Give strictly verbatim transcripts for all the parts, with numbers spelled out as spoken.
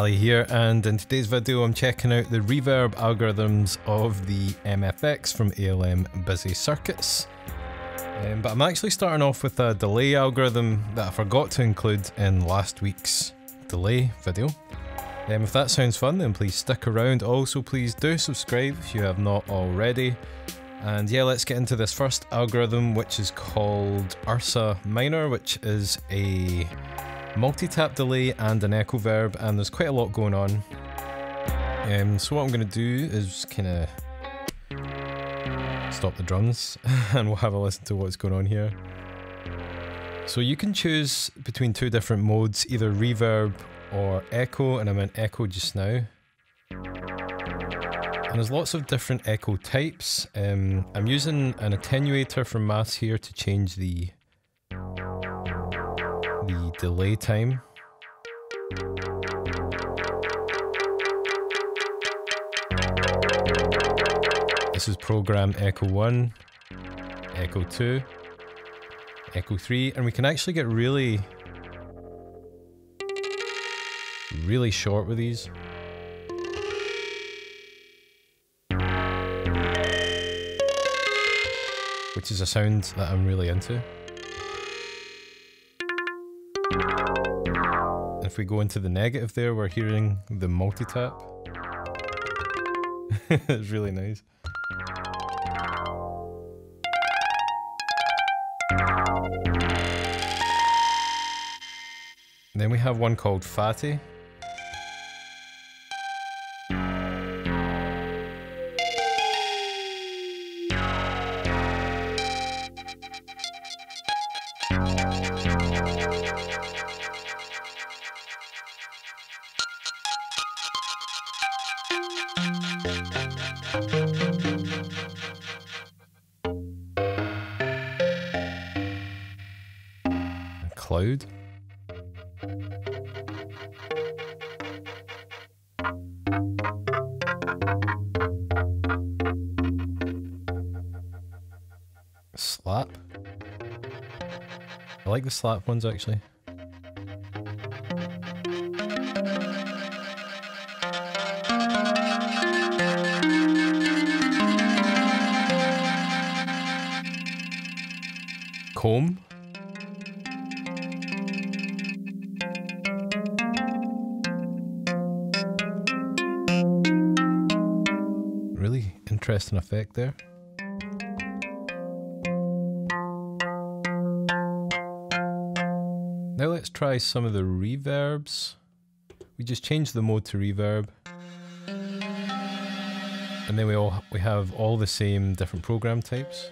Ali here, and in today's video I'm checking out the reverb algorithms of the M F X from A L M Busy Circuits. Um, but I'm actually starting off with a delay algorithm that I forgot to include in last week's delay video. Um, if that sounds fun, then please stick around. Also, please do subscribe if you have not already. And yeah, let's get into this first algorithm, which is called Ursa Minor, which is a multi-tap delay and an echo verb, and there's quite a lot going on. Um, so what I'm going to do is kind of stop the drums and we'll have a listen to what's going on here. So you can choose between two different modes, either reverb or echo, and I'm in echo just now. And there's lots of different echo types. Um, I'm using an attenuator from Maths here to change the the delay time. This is program echo one, echo two, echo three, and we can actually get really, really short with these. Which is a sound that I'm really into. If we go into the negative there, we're hearing the multi-tap. It's really nice. And then we have one called Fatty. Cloud. Slap. I like the slap ones actually. Comb. Interesting effect there. Now let's try some of the reverbs. We just change the mode to reverb. And then we all we have all the same different program types.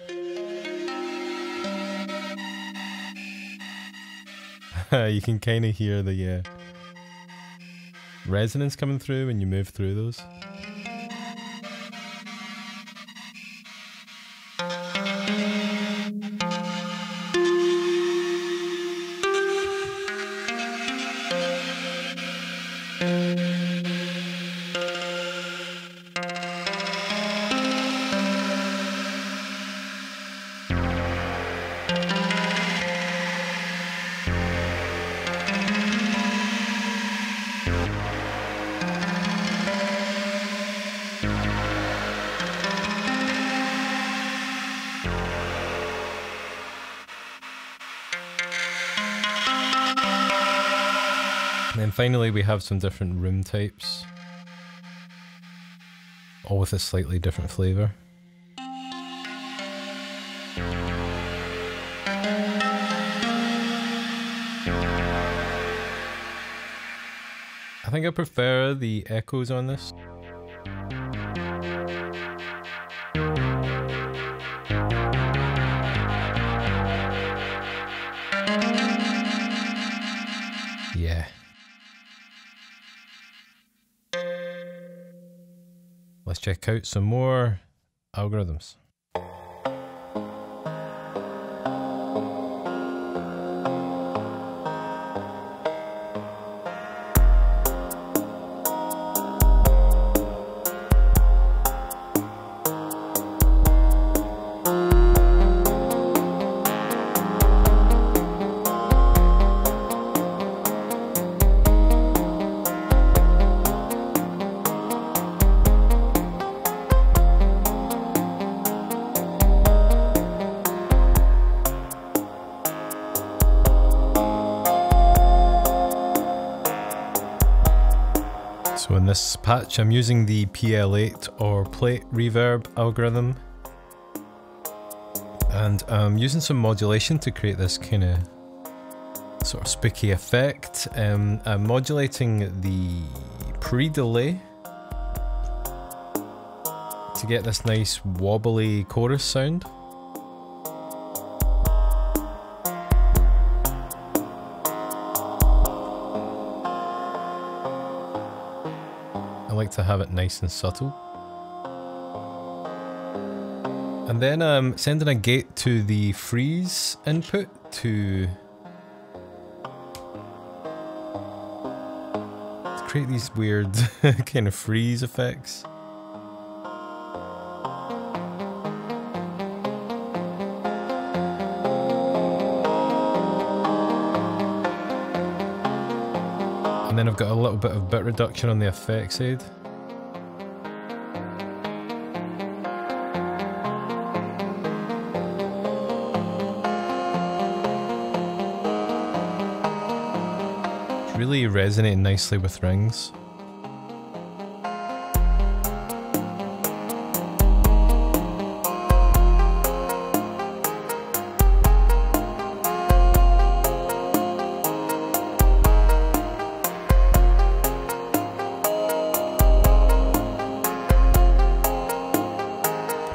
You can kind of hear the uh, resonance coming through when you move through those. And finally we have some different room types, all with a slightly different flavour. I think I prefer the echoes on this. Yeah. Let's check out some more algorithms. So in this patch I'm using the P L eight or Plate Reverb algorithm, and I'm using some modulation to create this kind of sort of spooky effect. Um, I'm modulating the pre-delay to get this nice wobbly chorus sound. I like to have it nice and subtle. And then I'm sending a gate to the freeze input to create these weird kind of freeze effects. And then I've got a little bit of bit reduction on the effects aid. Really resonating nicely with Rings.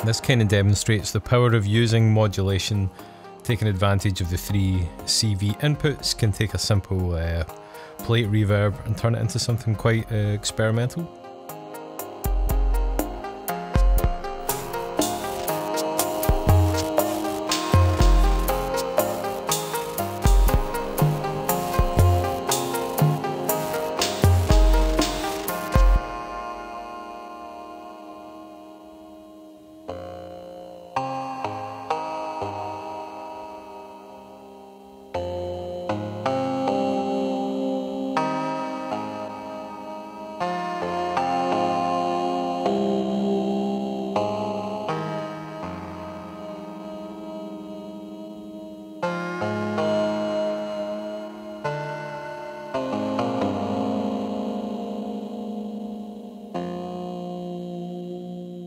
This kind of demonstrates the power of using modulation. Taking advantage of the three C V inputs can take a simple uh, Plate reverb and turn it into something quite uh, experimental.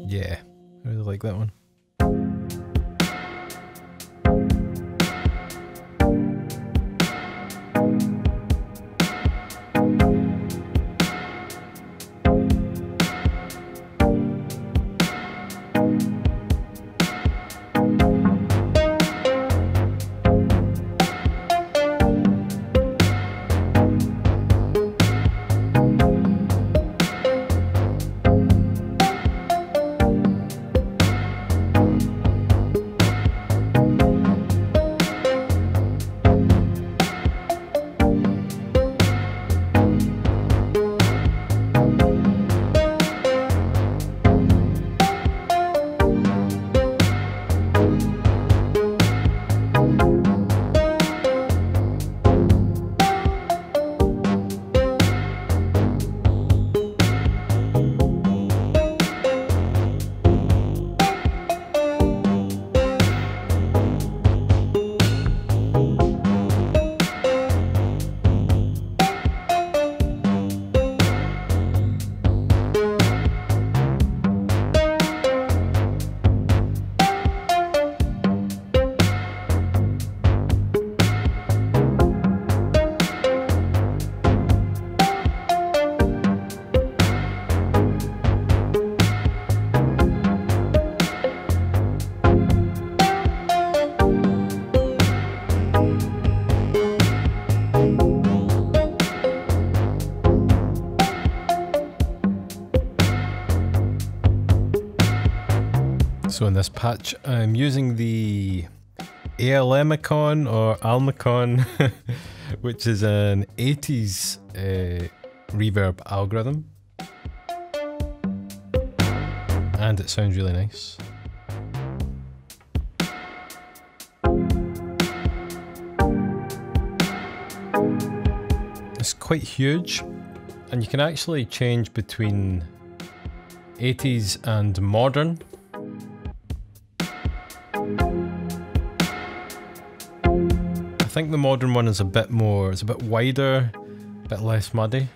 Yeah, I really like that one. So in this patch, I'm using the ALMicon or ALMicon, which is an eighties uh, reverb algorithm, and it sounds really nice. It's quite huge, and you can actually change between eighties and modern. I think the modern one is a bit more, it's a bit wider, a bit less muddy.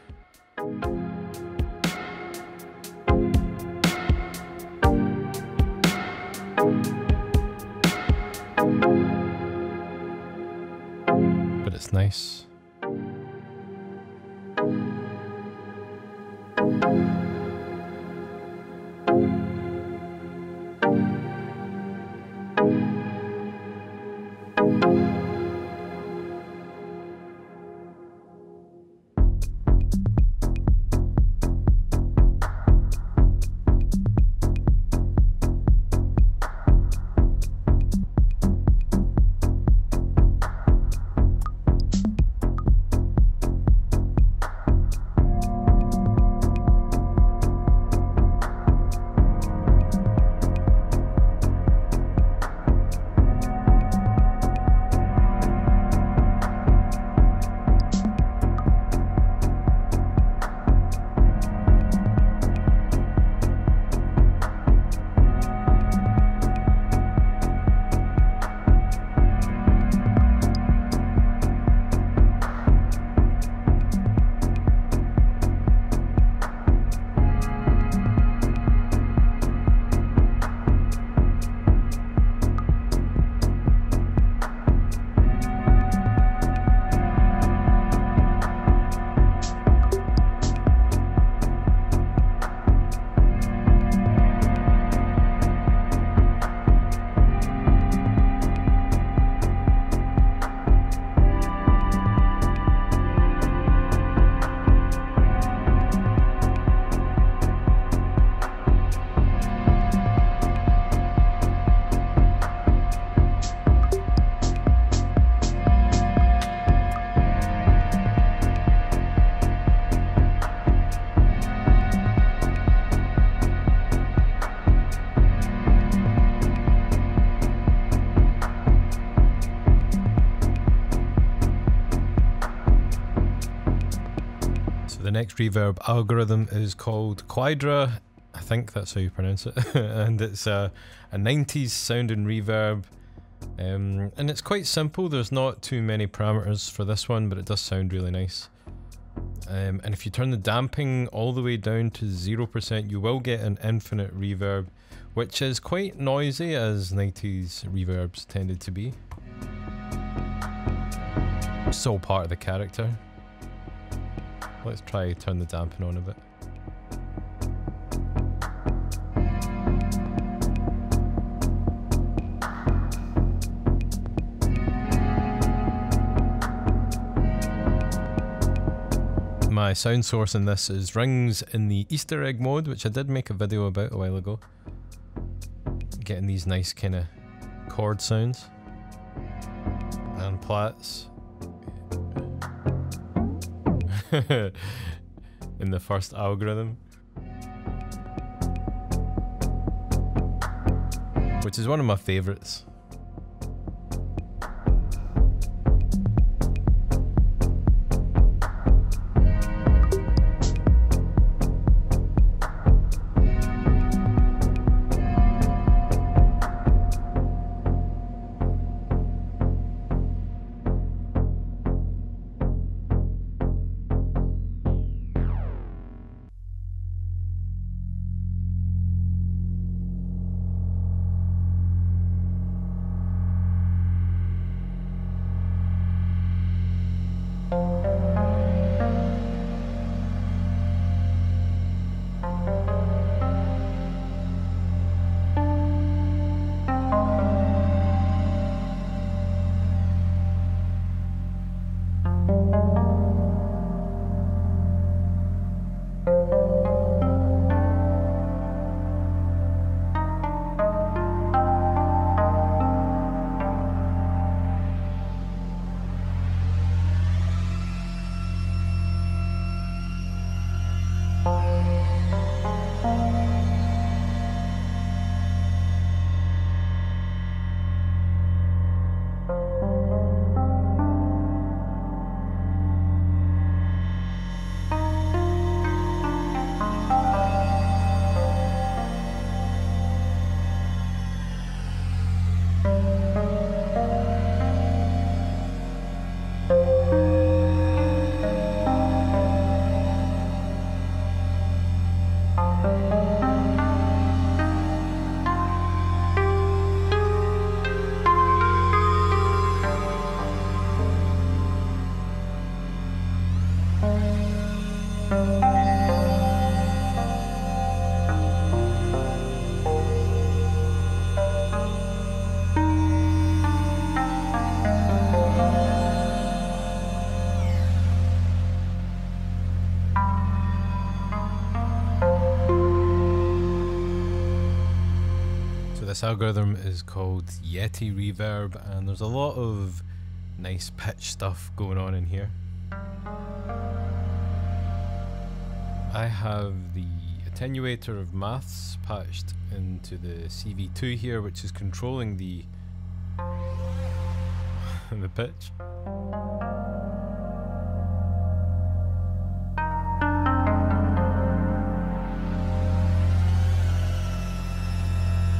but it's nice. The next reverb algorithm is called Quadra, I think that's how you pronounce it, and it's a, a nineties sounding reverb, um, and it's quite simple. There's not too many parameters for this one, but it does sound really nice. Um, and if you turn the damping all the way down to zero percent, you will get an infinite reverb, which is quite noisy, as nineties reverbs tended to be. Still part of the character. Let's try turn the dampen on a bit. My sound source in this is Rings in the Easter egg mode, which I did make a video about a while ago. Getting these nice kind of chord sounds. And Plaits. In the first algorithm, which is one of my favorites. This algorithm is called Yeti Reverb, and there's a lot of nice pitch stuff going on in here. I have the attenuator of Maths patched into the C V two here, which is controlling the the pitch.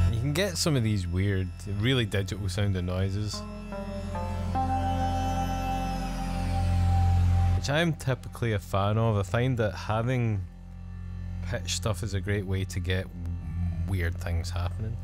You can get some of these weird, really digital sounding noises, which I'm typically a fan of. I find that having pitch stuff is a great way to get weird things happening.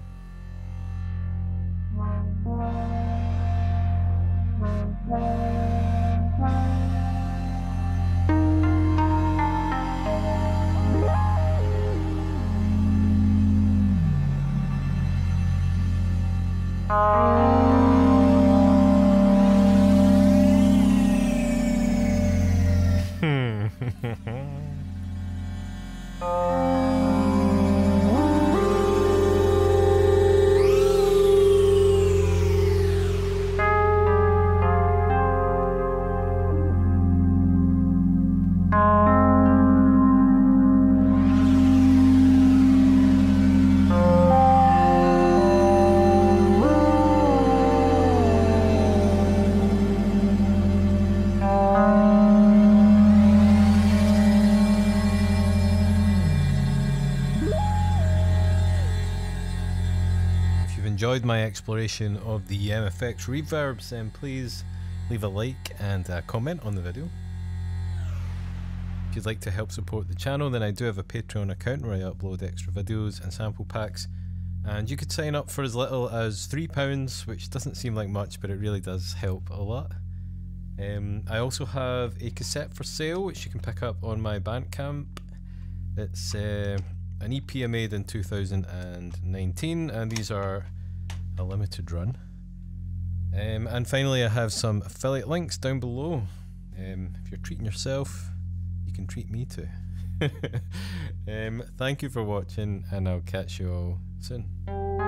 Enjoyed my exploration of the M F X reverbs, then please leave a like and a comment on the video. If you'd like to help support the channel, then I do have a Patreon account where I upload extra videos and sample packs, and you could sign up for as little as three pounds, which doesn't seem like much, but it really does help a lot. Um, I also have a cassette for sale which you can pick up on my Bandcamp. It's uh, an E P I made in two thousand nineteen, and these are a limited run. Um, and finally, I have some affiliate links down below. Um, if you're treating yourself, you can treat me too. um, thank you for watching, and I'll catch you all soon.